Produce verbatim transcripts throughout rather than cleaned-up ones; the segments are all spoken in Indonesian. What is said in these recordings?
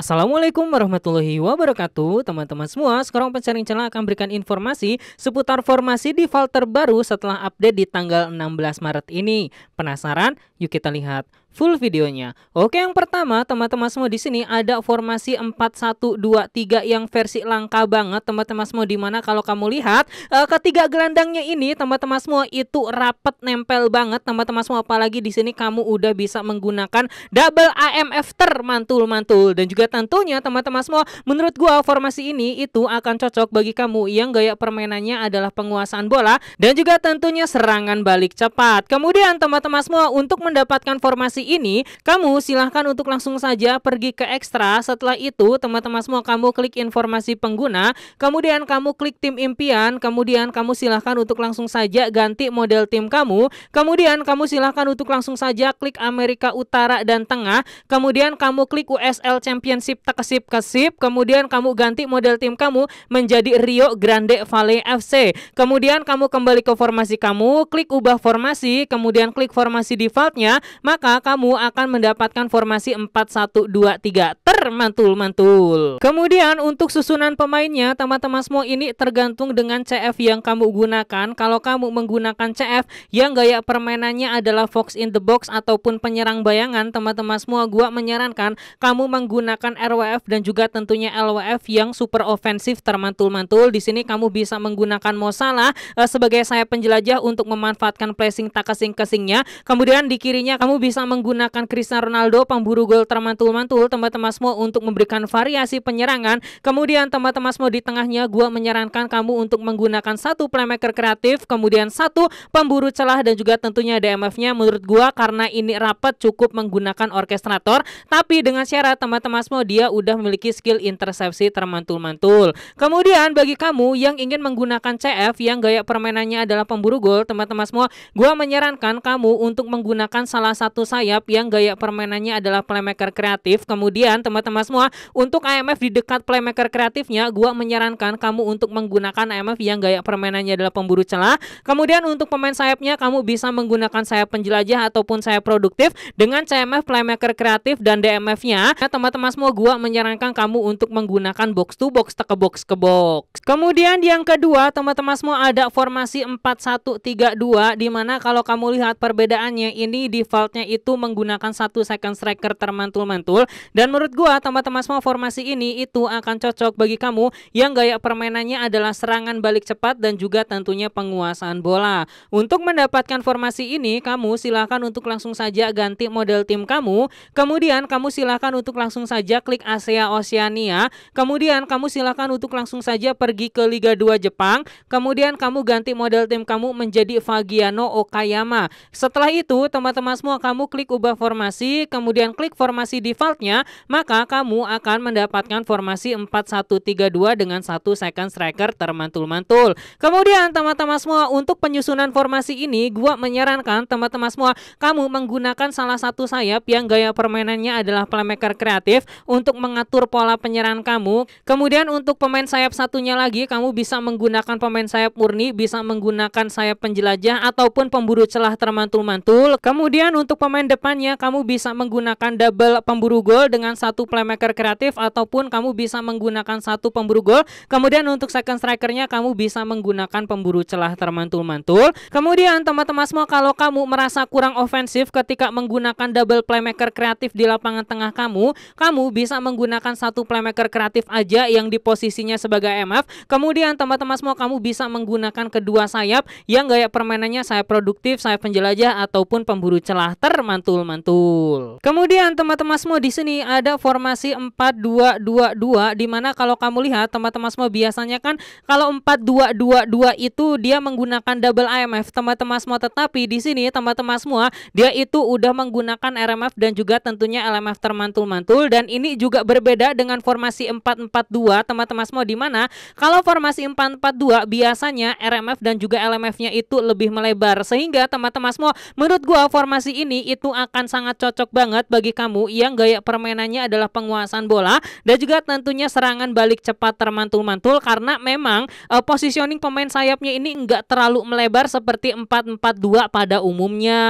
Assalamualaikum warahmatullahi wabarakatuh teman-teman semua. Sekarang Open Sharing Channel akan berikan informasi seputar formasi default terbaru setelah update di tanggal enam belas Maret ini. Penasaran? Yuk kita lihat full videonya. Oke, yang pertama teman-teman semua, di sini ada formasi empat satu dua tiga yang versi langka banget teman-teman semua, dimana kalau kamu lihat eh, ketiga gelandangnya ini teman-teman semua itu rapet nempel banget teman-teman semua, apalagi di sini kamu udah bisa menggunakan double A M F termantul-mantul. Dan juga tentunya teman-teman semua, menurut gua formasi ini itu akan cocok bagi kamu yang gaya permainannya adalah penguasaan bola dan juga tentunya serangan balik cepat. Kemudian teman-teman semua, untuk mendapatkan formasi ini kamu silahkan untuk langsung saja pergi ke ekstra. Setelah itu teman-teman semua, kamu klik informasi pengguna, kemudian kamu klik tim impian, kemudian kamu silahkan untuk langsung saja ganti model tim kamu, kemudian kamu silahkan untuk langsung saja klik Amerika Utara dan Tengah, kemudian kamu klik U S L Championship tekesip-kesip, kemudian kamu ganti model tim kamu menjadi Rio Grande Valley F C. Kemudian kamu kembali ke formasi kamu, klik ubah formasi, kemudian klik formasi defaultnya, maka kamu akan mendapatkan formasi empat satu dua tiga termantul-mantul. Kemudian untuk susunan pemainnya teman-teman semua, ini tergantung dengan C F yang kamu gunakan. Kalau kamu menggunakan C F yang gaya permainannya adalah fox in the box ataupun penyerang bayangan teman-teman semua, gua menyarankan kamu menggunakan gunakan R W F dan juga tentunya L W F yang super ofensif termantul-mantul. Di sini kamu bisa menggunakan Mo Salah e, sebagai sayap penjelajah untuk memanfaatkan pressing tak kesing-kesingnya. Kemudian di kirinya kamu bisa menggunakan Cristiano Ronaldo pemburu gol termantul-mantul teman-teman semua untuk memberikan variasi penyerangan. Kemudian teman-teman semua, di tengahnya gua menyarankan kamu untuk menggunakan satu playmaker kreatif, kemudian satu pemburu celah dan juga tentunya D M F-nya. Menurut gua karena ini rapat cukup menggunakan orkestrator, tapi dengan syarat teman-teman teman semua dia udah memiliki skill intersepsi termantul-mantul. Kemudian bagi kamu yang ingin menggunakan C F yang gaya permainannya adalah pemburu gol teman-teman semua, gua menyarankan kamu untuk menggunakan salah satu sayap yang gaya permainannya adalah playmaker kreatif. Kemudian teman-teman semua, untuk A M F di dekat playmaker kreatifnya gua menyarankan kamu untuk menggunakan A M F yang gaya permainannya adalah pemburu celah. Kemudian untuk pemain sayapnya kamu bisa menggunakan sayap penjelajah ataupun sayap produktif dengan C M F playmaker kreatif dan D M F-nya. Teman teman semua, gua menyarankan kamu untuk menggunakan box to box ke box ke box. Kemudian yang kedua teman-teman semua, ada formasi empat satu tiga dua, dimana kalau kamu lihat perbedaannya, ini defaultnya itu menggunakan satu second striker termantul-mantul. Dan menurut gua teman-teman semua, formasi ini itu akan cocok bagi kamu yang gaya permainannya adalah serangan balik cepat dan juga tentunya penguasaan bola. Untuk mendapatkan formasi ini kamu silahkan untuk langsung saja ganti model tim kamu, kemudian kamu silahkan untuk langsung saja klik Asia Oceania, kemudian kamu silahkan untuk langsung saja pergi ke Liga dua Jepang, kemudian kamu ganti model tim kamu menjadi Fagiano Okayama. Setelah itu teman-teman semua, kamu klik ubah formasi, kemudian klik formasi defaultnya, maka kamu akan mendapatkan formasi empat satu tiga dua dengan satu second striker termantul-mantul. Kemudian teman-teman semua, untuk penyusunan formasi ini gua menyarankan teman-teman semua kamu menggunakan salah satu sayap yang gaya permainannya adalah playmaker kreatif untuk mengatur pola penyerang kamu. Kemudian untuk pemain sayap satunya lagi, kamu bisa menggunakan pemain sayap murni, bisa menggunakan sayap penjelajah ataupun pemburu celah termantul-mantul. Kemudian untuk pemain depannya, kamu bisa menggunakan double pemburu gol dengan satu playmaker kreatif ataupun kamu bisa menggunakan satu pemburu gol. Kemudian untuk second strikernya, kamu bisa menggunakan pemburu celah termantul-mantul. Kemudian teman-teman semua, kalau kamu merasa kurang ofensif ketika menggunakan double playmaker kreatif di lapangan tengah kamu, kamu bisa menggunakan satu playmaker kreatif aja yang di posisinya sebagai M F. Kemudian teman-teman semua, kamu bisa menggunakan kedua sayap yang gaya permainannya sayap produktif, sayap penjelajah ataupun pemburu celah termantul-mantul. Kemudian teman-teman semua, di sini ada formasi empat dua dua dua, dimana kalau kamu lihat teman-teman semua, biasanya kan kalau empat dua dua dua itu dia menggunakan double A M F teman-teman semua, tetapi di sini teman-teman semua dia itu udah menggunakan R M F dan juga tentunya L M F termantul-mantul. Dan ini juga berbeda dengan formasi empat empat dua teman-teman semua, dimana kalau formasi empat empat dua biasanya R M F dan juga L M F-nya itu lebih melebar, sehingga teman-teman semua menurut gua formasi ini itu akan sangat cocok banget bagi kamu yang gaya permainannya adalah penguasaan bola dan juga tentunya serangan balik cepat termantul-mantul, karena memang uh, positioning pemain sayapnya ini enggak terlalu melebar seperti empat empat dua pada umumnya.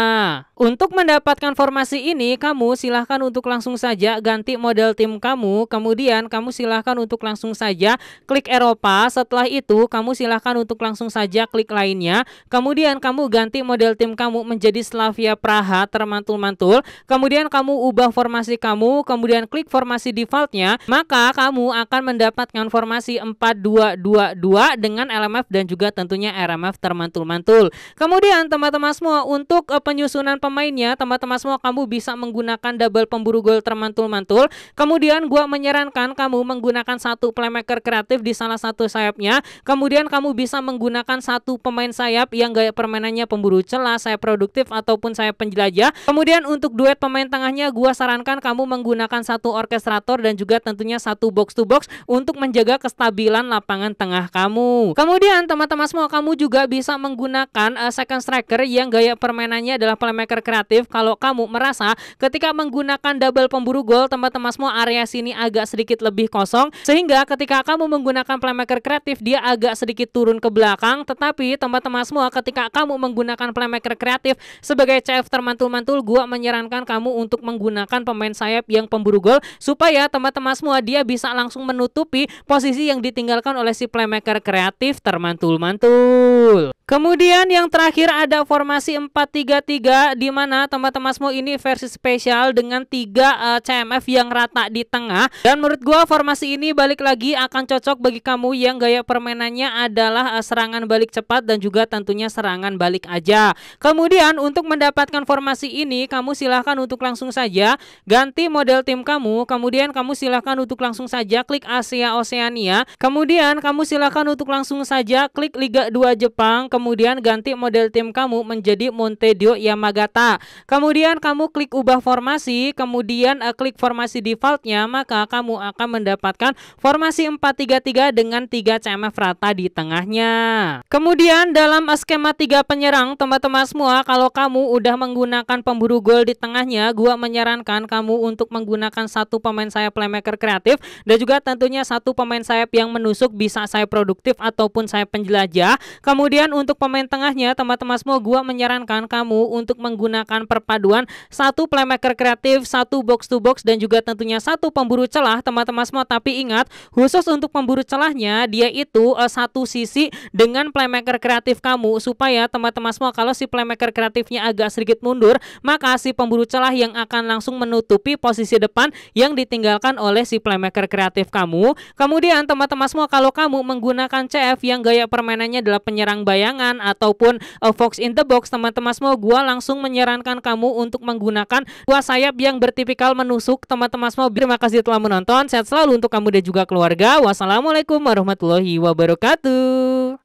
Untuk mendapatkan formasi ini, kamu silahkan untuk langsung saja ganti model tim kamu, kemudian kamu silahkan untuk langsung saja klik Eropa, setelah itu kamu silahkan untuk langsung saja klik lainnya, kemudian kamu ganti model tim kamu menjadi Slavia Praha termantul-mantul, kemudian kamu ubah formasi kamu, kemudian klik formasi defaultnya, maka kamu akan mendapatkan formasi empat dua dua dua dengan L M F dan juga tentunya R M F termantul-mantul. Kemudian teman-teman semua, untuk penyusunan pemainnya, teman-teman semua kamu bisa menggunakan double pemburu gol termantul-mantul, kemudian gua menyarankan kamu menggunakan satu playmaker kreatif di salah satu sayapnya, kemudian kamu bisa menggunakan satu pemain sayap yang gaya permainannya pemburu celah, sayap produktif ataupun sayap penjelajah. Kemudian untuk duet pemain tengahnya, gua sarankan kamu menggunakan satu orkestrator dan juga tentunya satu box to box untuk menjaga kestabilan lapangan tengah kamu. Kemudian teman-teman semua, kamu juga bisa menggunakan uh, second striker yang gaya permainannya adalah playmaker kreatif. Kalau kamu merasa ketika menggunakan double pemburu gol, teman-teman semua area sini agak sedikit lebih kosong, sehingga ketika kamu menggunakan playmaker kreatif dia agak sedikit turun ke belakang. Tetapi teman-teman semua, ketika kamu menggunakan playmaker kreatif sebagai C F termantul-mantul, gua menyarankan kamu untuk menggunakan pemain sayap yang pemburu gol, supaya teman-teman semua dia bisa langsung menutupi posisi yang ditinggalkan oleh si playmaker kreatif termantul-mantul. Kemudian yang terakhir ada formasi empat tiga tiga, di mana teman-teman semua ini versi spesial dengan tiga uh, C M F yang rata di tengah. Dan menurut gua formasi ini balik lagi akan cocok bagi kamu yang gaya permainannya adalah uh, serangan balik cepat dan juga tentunya serangan balik aja. Kemudian untuk mendapatkan formasi ini, kamu silahkan untuk langsung saja ganti model tim kamu, kemudian kamu silahkan untuk langsung saja klik Asia Oceania, kemudian kamu silahkan untuk langsung saja klik Liga dua Jepang, kemudian ganti model tim kamu menjadi Montedio Yamagata. Kemudian kamu klik ubah formasi, kemudian uh, klik formasi defaultnya, maka kamu akan mendapatkan formasi empat tiga tiga dengan tiga C M F rata di tengahnya. Kemudian dalam skema tiga penyerang, teman-teman semua, kalau kamu udah menggunakan pemburu gol di tengahnya, gua menyarankan kamu untuk menggunakan satu pemain sayap playmaker kreatif dan juga tentunya satu pemain sayap yang menusuk, bisa sayap produktif ataupun sayap penjelajah. Kemudian untuk Untuk pemain tengahnya, teman-teman semua, gua menyarankan kamu untuk menggunakan perpaduan satu playmaker kreatif, satu box to box dan juga tentunya satu pemburu celah, teman-teman semua. Tapi ingat, khusus untuk pemburu celahnya dia itu eh, satu sisi dengan playmaker kreatif kamu, supaya teman-teman semua kalau si playmaker kreatifnya agak sedikit mundur, maka si pemburu celah yang akan langsung menutupi posisi depan yang ditinggalkan oleh si playmaker kreatif kamu. Kemudian teman-teman semua, kalau kamu menggunakan C F yang gaya permainannya adalah penyerang bayangan ataupun uh, fox in the box, teman-teman semua, gua langsung menyarankan kamu untuk menggunakan dua sayap yang bertipikal menusuk. Teman-teman semua, terima kasih telah menonton. Sehat selalu untuk kamu dan juga keluarga. Wassalamualaikum warahmatullahi wabarakatuh.